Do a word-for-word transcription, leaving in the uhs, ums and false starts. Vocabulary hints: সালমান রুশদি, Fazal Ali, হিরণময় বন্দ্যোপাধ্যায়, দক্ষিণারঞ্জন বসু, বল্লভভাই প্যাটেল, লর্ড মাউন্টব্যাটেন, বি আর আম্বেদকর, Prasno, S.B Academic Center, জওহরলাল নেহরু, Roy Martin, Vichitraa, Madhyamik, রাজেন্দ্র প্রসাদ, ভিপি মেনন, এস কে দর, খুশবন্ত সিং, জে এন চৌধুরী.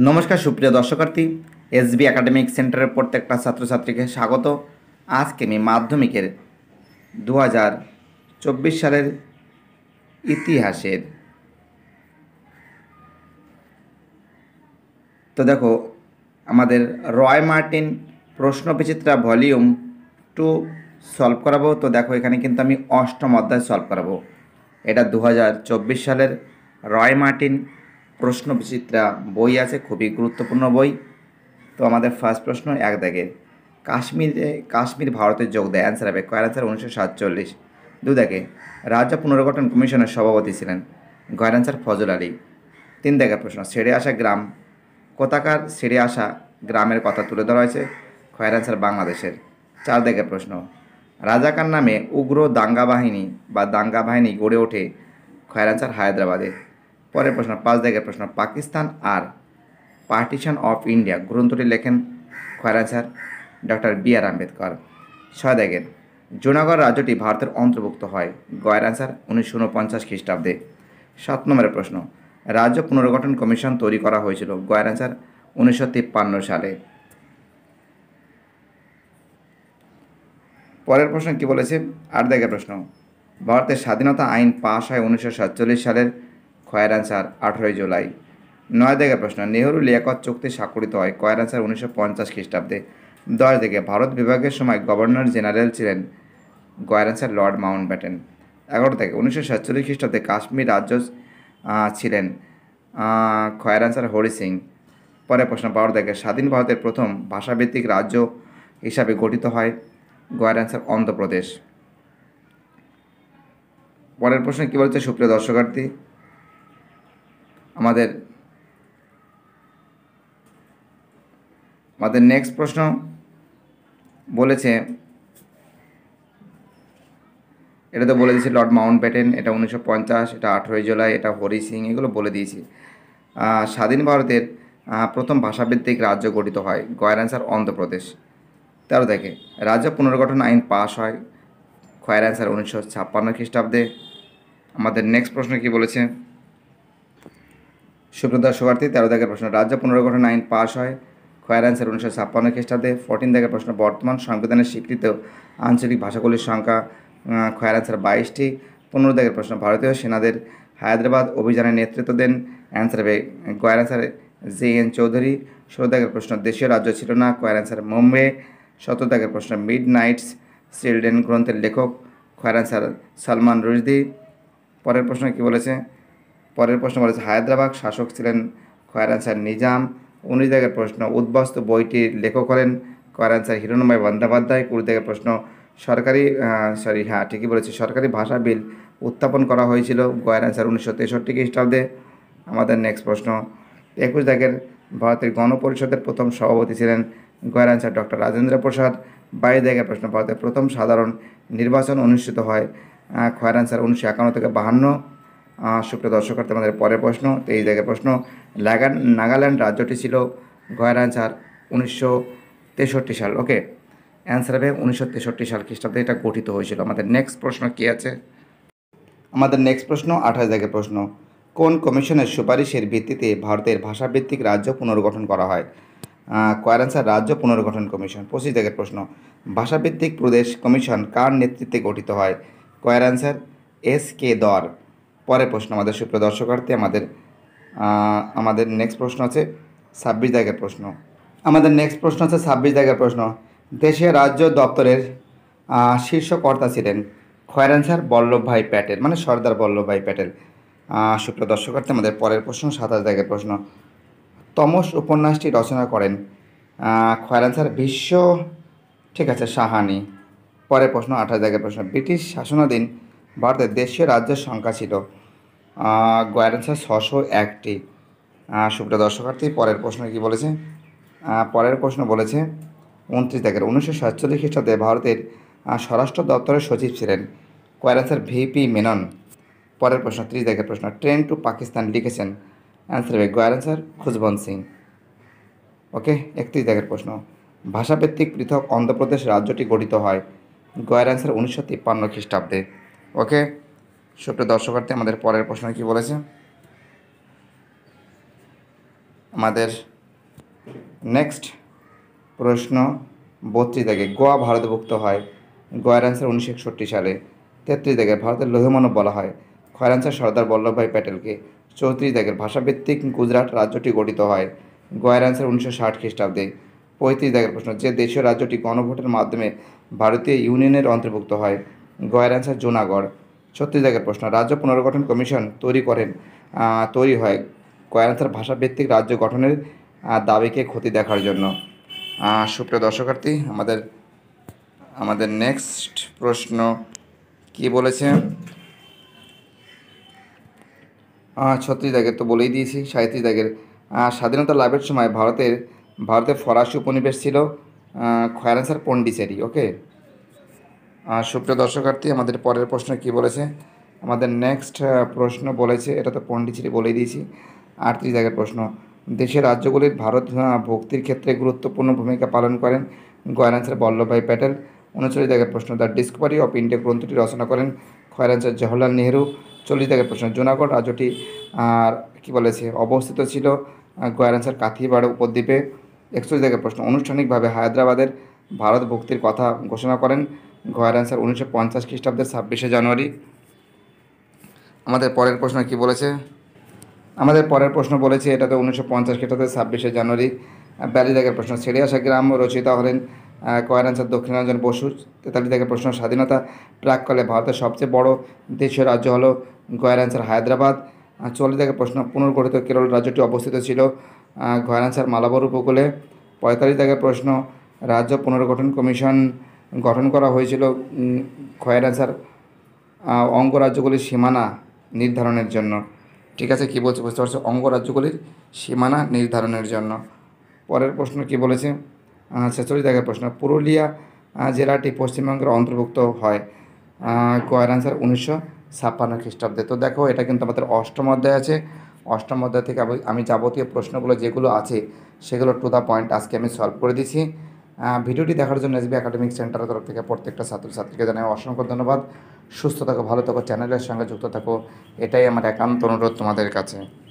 नमस्कार सुप्रिय दर्शकार्थी एस बी एकाडेमिक सेंटर प्रत्येक छात्र छात्री के स्वागत। आज के मैं माध्यमिकेर दो हज़ार चौबीस साल इतिहास तो देखो हमारे रॉय मार्टिन प्रश्न विचित्रा वॉल्यूम टू सल्व कराबो। तो देखो एखाने किन्तु आमी अष्टम अध्याय सल्व कराबो। एटा दो हज़ार चौबीस साल रॉय मार्टिन प्रश्न विचित्रा बई आछे, खूबी गुरुत्वपूर्ण बई। तो आमादेर फार्स्ट प्रश्न एक दागे काश्मीर काश्मीर भारतेर जोग देय आंसर आबे कयार आंसर उन्नीस सौ सैंतालीस। दो दागे राज्य पुनर्गठन कमिशनेर सभापति छिलेन गयार आंसर फजल आली। तीन दागे प्रश्न सेरे आसा ग्राम कोथाकार सेरे आसा ग्रामेर कथा तुले धरा हयेछे कयार आंसर बांग्लादेशेर। चार दागे प्रश्न राजाकार नामे उग्र दांगा बाहिनी बा दांगा बाहिनी गड़े ओठे कयार आंसर हायद्राबादे। পরের প্রশ্ন পাঁচ দাগের প্রশ্ন পাকিস্তান আর পার্টিশন অফ ইন্ডিয়া গ্রন্থটি লেখেন খয়রা sir doctor বি আর আম্বেদকর। ছয় দাগের জুনাগড় রাজ্যটি ভারতের অন্তর্ভুক্ত হয় গয়ের আনসার উনিশশো উনপঞ্চাশ খ্রিস্টাব্দে। সাত নম্বরের প্রশ্ন রাজ্য পুনর্গঠন কমিশন তৈরি করা হয়েছিল গয়ের আনসার উনিশশো তিপ্পান্ন সালে। পরের প্রশ্ন কি বলেছে আট দাগের প্রশ্ন ভারতের স্বাধীনতা আইন পাশ হয় উনিশশো সাতচল্লিশ সালের কয়ের আনসার আঠারোই জুলাই। নয় থেকে প্রশ্ন নেহরু লিয়াকত চুক্তি স্বাক্ষরিত হয় কয়ের আনসার উনিশশো পঞ্চাশ খ্রিস্টাব্দে। দশ থেকে ভারত বিভাগের সময় গভর্নর জেনারেল ছিলেন কয়ের আনসার লর্ড মাউন্টব্যাটেন। এগারো থেকে উনিশশো সাতচল্লিশ খ্রিস্টাব্দে কাশ্মীর রাজ্য ছিলেন কয়ের আনসার হরি সিং। পরে প্রশ্ন বারো থেকে স্বাধীন ভারতের প্রথম ভাষাভিত্তিক রাজ্য হিসাবে গঠিত হয় কয়ের আনসার অন্ধ্রপ্রদেশ। পরের প্রশ্ন কী বলছে সুপ্রিয় দর্শকার্থী আমাদের আমাদের নেক্সট প্রশ্ন বলেছে এটা তো বলে দিয়েছি লর্ড মাউন্টব্যাটেন, এটা উনিশশো পঞ্চাশ, এটা আঠেরোই জুলাই, এটা হরি সিং, এগুলো বলে দিয়েছি। স্বাধীন ভারতের প্রথম ভাষাভিত্তিক রাজ্য গঠিত হয় গয়ের আনসার অন্ধ্রপ্রদেশ। তেরো থেকে রাজ্য পুনর্গঠন আইন পাশ হয় খয়ের আনসার উনিশশো ছাপ্পান্ন খ্রিস্টাব্দে। আমাদের নেক্সট প্রশ্ন কী বলেছে সুপ্রিয় দর্শকার্থী তেরো দাগের প্রশ্ন রাজ্য পুনর্গঠন আইন পাশ হয় খয়ের আনসার উনিশশো ছাপ্পান্ন খ্রিস্টাব্দে। ফোরটিন দাগের প্রশ্ন বর্তমান সংবিধানের স্বীকৃত আঞ্চলিক ভাষাগুলির সংখ্যা খয়ের আনসার বাইশটি। পনেরো দাগের প্রশ্ন ভারতীয় সেনাদের হায়দ্রাবাদ অভিযানের নেতৃত্ব দেন অ্যান্সার হবে খয়ের আনসার জে এন চৌধুরী। ষোলো দাগের প্রশ্ন দেশীয় রাজ্য ছিল না খয়ের আনসার মুম্বে। সতেরো দাগের প্রশ্ন মিড নাইটস চিলড্রেন গ্রন্থের লেখক খয়ের আনসার সালমান রুশদি। পরের প্রশ্ন কী বলেছে পরের প্রশ্ন বলেছে হায়দ্রাবাদ শাসক ছিলেন খয়ের আনসার নিজাম। উনিশ দাগের প্রশ্ন উদ্বস্ত বইটির লেখক হলেন খয়ের আনসার হিরণময় বন্দ্যোপাধ্যায়। কুড়ি দাগের প্রশ্ন সরকারি সরি হ্যাঁ ঠিকই বলেছি সরকারি ভাষা বিল উত্থাপন করা হয়েছিল খয়ের আনসার উনিশশো তেষট্টি খ্রিস্টাব্দে। আমাদের নেক্সট প্রশ্ন একুশ দাগের ভারতের গণপরিষদের প্রথম সভাপতি ছিলেন খয়ের আনসার ডক্টর রাজেন্দ্র প্রসাদ। বাইশ দাগের প্রশ্ন ভারতের প্রথম সাধারণ নির্বাচন অনুষ্ঠিত হয় খয়ের আনসার উনিশশো একান্ন থেকে বাহান্ন। সুপ্রিয় দর্শকার্থী আমাদের পরের প্রশ্ন তেইশ দাগের প্রশ্ন নাগান নাগাল্যান্ড রাজ্যটি ছিল খয়ের আনসার উনিশশো তেষট্টি সাল। ওকে অ্যান্সার হবে উনিশশো তেষট্টি সাল খ্রিস্টাব্দে এটা গঠিত হয়েছিল। আমাদের নেক্সট প্রশ্ন কী আছে আমাদের নেক্সট প্রশ্ন আঠাশ দাগের প্রশ্ন কোন কমিশনের সুপারিশের ভিত্তিতে ভারতের ভাষাভিত্তিক রাজ্য পুনর্গঠন করা হয় খয়ের আনসার রাজ্য পুনর্গঠন কমিশন। পঁচিশ দাগের প্রশ্ন ভাষাভিত্তিক প্রদেশ কমিশন কার নেতৃত্বে গঠিত হয় খয়ের আনসার এস কে দর। পরের প্রশ্ন আমাদের সুপ্রিয় দর্শকার্থী আমাদের আমাদের নেক্সট প্রশ্ন আছে ছাব্বিশ দাগের প্রশ্ন আমাদের নেক্সট প্রশ্ন আছে ছাব্বিশ দাগের প্রশ্ন দেশীয় রাজ্য দপ্তরের শীর্ষকর্তা ছিলেন খয়ের আনসার বল্লভ ভাই প্যাটেল মানে সর্দার বল্লভ ভাই প্যাটেল। সুপ্রিয় দর্শকার্থী আমাদের পরের প্রশ্ন সাতাশ দাগের প্রশ্ন তমস উপন্যাসটি রচনা করেন খয়ের আনসার বিশ্ব ঠিক আছে সাহানি। পরের প্রশ্ন আঠাশ দাগের প্রশ্ন ব্রিটিশ শাসনাধীন ভারতের দেশীয় রাজ্যের সংখ্যা ছিল খয়ের আনসার ছশো একটি। সুপ্রিয় দর্শকার্থী পরের প্রশ্ন কি বলেছে পরের প্রশ্ন বলেছে উনত্রিশ থেকে উনিশশো সাতচল্লিশ খ্রিস্টাব্দে ভারতের স্বরাষ্ট্র দপ্তরের সচিব ছিলেন খয়ের আনসার ভিপি মেনন। পরের প্রশ্ন ত্রিশ থেকে প্রশ্ন ট্রেন টু পাকিস্তান লিখেছেন অ্যান্সার হবে খয়ের আনসার খুশবন্ত সিং। ওকে একত্রিশ থেকে প্রশ্ন ভাষাভিত্তিক পৃথক অন্ধ্রপ্রদেশ রাজ্যটি গঠিত হয় খয়ের আনসার উনিশশো তিপ্পান্ন খ্রিস্টাব্দে। ওকে সুপ্রিয় দর্শকার্থী আমাদের পরের প্রশ্ন কি বলেছে আমাদের নেক্সট প্রশ্ন বত্রিশ থেকে গোয়া ভারতভুক্ত হয়, গোয়ার অ্যান্সার উনিশশো একষট্টি সালে। তেত্রিশ থেকে ভারতের লৌহ মানব বলা হয়, খয়ের অ্যান্সার সর্দার বল্লভভাই প্যাটেলকে। চৌত্রিশ থেকে ভাষাভিত্তিক গুজরাট রাজ্যটি গঠিত হয়, গোয়ার অ্যান্সার উনিশশো ষাট খ্রিস্টাব্দে। পঁয়ত্রিশ থেকে প্রশ্ন, যে দেশীয় রাজ্যটি গণভোটের মাধ্যমে ভারতীয় ইউনিয়নের অন্তর্ভুক্ত হয়, গোয়ার অ্যান্সার জুনাগড়। ছত্রিশ থেকে প্রশ্ন, রাজ্য পুনর্গঠন কমিশন তৈরি করেন তৈরি হয় গোয়ার অ্যান্সার ভাষাভিত্তিক রাজ্য গঠনের দাবিকে ক্ষতি দেখার জন্য। সুপ্রিয় দর্শকার্থী, আমাদের আমাদের নেক্সট প্রশ্ন কি বলেছে ছত্রিশ দাগের তো বলেই দিয়েছি। সাঁত্রিশ দাগের স্বাধীনতা লাভের সময় ভারতের ভারতে ফরাসি উপনিবেশ ছিল, খয়ের অ্যান্সার পন্ডিচেরি। ওকে সুপ্রিয় দর্শকার্থী, আমাদের পরের প্রশ্ন কি বলেছে, আমাদের নেক্সট প্রশ্ন বলেছে এটা তো পন্ডিচেরি বলেই দিয়েছি। আটত্রিশ দাগের প্রশ্ন, দেশের রাজ্যগুলির ভারত ভক্তির ক্ষেত্রে গুরুত্বপূর্ণ ভূমিকা পালন করেন, খয়ের অ্যান্সার বল্লভভাই প্যাটেল। উনচল্লিশ দাগের প্রশ্ন, দ্য ডিসকভারি অফ ইন্ডিয়া গ্রন্থটি রচনা করেন, খয়ের অ্যান্সার জওহরলাল নেহরু। চল্লিশ দাগের প্রশ্ন, জুনাগড় রাজ্যটি আর কী বলেছে অবস্থিত ছিল, খয়ের অ্যান্সার কাথিয়াবাড় উপদ্বীপে। একচল্লিশ দাগের প্রশ্ন, আনুষ্ঠানিকভাবে হায়দ্রাবাদের ভারত ভক্তির কথা ঘোষণা করেন, খয়ের অ্যান্সার উনিশশো পঞ্চাশ খ্রিস্টাব্দের ছাব্বিশে জানুয়ারি। আমাদের পরের প্রশ্ন কি বলেছে, আমাদের পরের প্রশ্ন বলেছে এটা তো উনিশশো পঞ্চাশ খ্রিস্টাব্দের ছাব্বিশে জানুয়ারি। বিয়াল্লিশ দাগের প্রশ্ন, ছেড়িয়াশা গ্রাম রচিতা হলেন, খয়ের অ্যান্সার দক্ষিণারঞ্জন বসু। তেতাল্লিশ দাগের প্রশ্ন, স্বাধীনতা প্রাককালে ভারতের সবচেয়ে বড় দেশীয় রাজ্য হলো, খয়ের অ্যান্সার হায়দ্রাবাদ। চল্লিশ দাগের প্রশ্ন, পুনর্গঠিত কেরল রাজ্যটি অবস্থিত ছিল, খয়ের অ্যান্সার মালাবার উপকূলে। পঁয়তাল্লিশ দাগের প্রশ্ন, রাজ্য পুনর্গঠন কমিশন গঠন করা হয়েছিল, খয়ের অ্যান্সার অঙ্গরাজ্যগুলির সীমানা নির্ধারণের জন্য। ঠিক আছে, কী বলছে বুঝতে পারছো, অঙ্গরাজ্যগুলির সীমানা নির্ধারণের জন্য। পরের প্রশ্ন কি বলেছে ছেচল্লিশ দাগের প্রশ্ন, পুরুলিয়া জেলাটি পশ্চিমবঙ্গের অন্তর্ভুক্ত হয়, খয়ের অ্যান্সার উনিশশো ছাপ্পান্ন খ্রিস্টাব্দে। তো দেখো এটা কিন্তু আমাদের অষ্টম অধ্যায় আছে, অষ্টম অধ্যায় থেকে আমি যাবতীয় প্রশ্নগুলো যেগুলো আছে সেগুলো টু দ্য পয়েন্ট আজকে আমি সলভ করে দিয়েছি। ভিডিওটি দেখার জন্য এসবি একাডেমিক সেন্টারের তরফ থেকে প্রত্যেকটা ছাত্রছাত্রীকে জানাই অসংখ্য ধন্যবাদ। সুস্থ থাকো, ভালো থাকো, চ্যানেলের সঙ্গে যুক্ত থাকো, এটাই আমার একান্ত অনুরোধ তোমাদের কাছে।